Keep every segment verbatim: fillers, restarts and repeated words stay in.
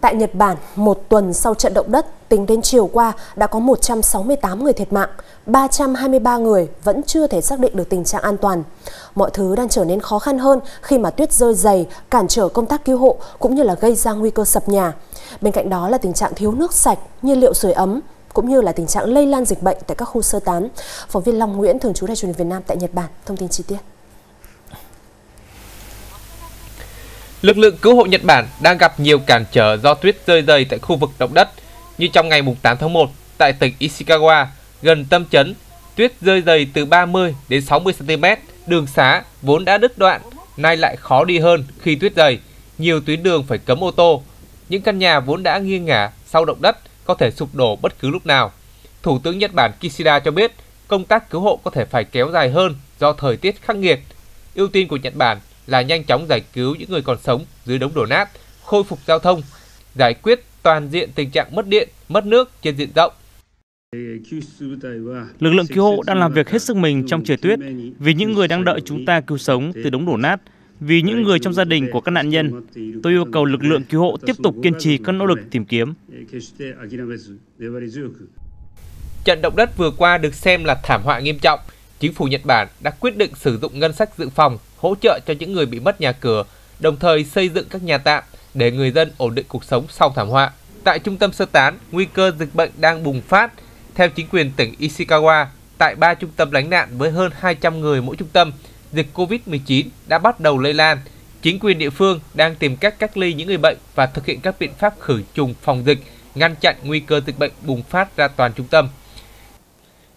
Tại Nhật Bản, một tuần sau trận động đất, tính đến chiều qua đã có một trăm sáu mươi tám người thiệt mạng, ba trăm hai mươi ba người vẫn chưa thể xác định được tình trạng an toàn. Mọi thứ đang trở nên khó khăn hơn khi mà tuyết rơi dày, cản trở công tác cứu hộ cũng như là gây ra nguy cơ sập nhà. Bên cạnh đó là tình trạng thiếu nước sạch, nhiên liệu sưởi ấm, cũng như là tình trạng lây lan dịch bệnh tại các khu sơ tán. Phóng viên Long Nguyễn, thường trú Đài Truyền hình Việt Nam tại Nhật Bản, thông tin chi tiết. Lực lượng cứu hộ Nhật Bản đang gặp nhiều cản trở do tuyết rơi dày tại khu vực động đất, như trong ngày tám tháng một tại tỉnh Ishikawa, gần tâm trấn, tuyết rơi dày từ ba mươi đến sáu mươi xăng ti mét, đường xá vốn đã đứt đoạn, nay lại khó đi hơn khi tuyết dày, nhiều tuyến đường phải cấm ô tô. Những căn nhà vốn đã nghiêng ngả sau động đất có thể sụp đổ bất cứ lúc nào. Thủ tướng Nhật Bản Kishida cho biết công tác cứu hộ có thể phải kéo dài hơn do thời tiết khắc nghiệt. Ưu tiên của Nhật Bản là nhanh chóng giải cứu những người còn sống dưới đống đổ nát, khôi phục giao thông, giải quyết toàn diện tình trạng mất điện, mất nước trên diện rộng. Lực lượng cứu hộ đang làm việc hết sức mình trong trời tuyết vì những người đang đợi chúng ta cứu sống từ đống đổ nát, vì những người trong gia đình của các nạn nhân. Tôi yêu cầu lực lượng cứu hộ tiếp tục kiên trì các nỗ lực tìm kiếm. Trận động đất vừa qua được xem là thảm họa nghiêm trọng. Chính phủ Nhật Bản đã quyết định sử dụng ngân sách dự phòng hỗ trợ cho những người bị mất nhà cửa, đồng thời xây dựng các nhà tạm để người dân ổn định cuộc sống sau thảm họa. Tại trung tâm sơ tán, nguy cơ dịch bệnh đang bùng phát. Theo chính quyền tỉnh Ishikawa, tại ba trung tâm lánh nạn với hơn hai trăm người mỗi trung tâm, dịch Covid mười chín đã bắt đầu lây lan. Chính quyền địa phương đang tìm cách cách ly những người bệnh và thực hiện các biện pháp khử trùng phòng dịch, ngăn chặn nguy cơ dịch bệnh bùng phát ra toàn trung tâm.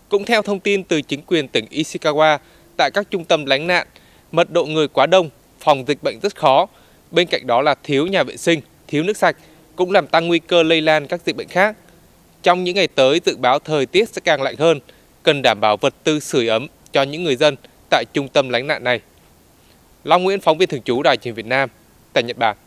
Cũng theo thông tin từ chính quyền tỉnh Ishikawa, tại các trung tâm lánh nạn, mật độ người quá đông, phòng dịch bệnh rất khó. Bên cạnh đó là thiếu nhà vệ sinh, thiếu nước sạch, cũng làm tăng nguy cơ lây lan các dịch bệnh khác. Trong những ngày tới, dự báo thời tiết sẽ càng lạnh hơn, cần đảm bảo vật tư sưởi ấm cho những người dân tại trung tâm lánh nạn này. Long Nguyễn, phóng viên thường trú Đài Truyền hình Việt Nam tại Nhật Bản.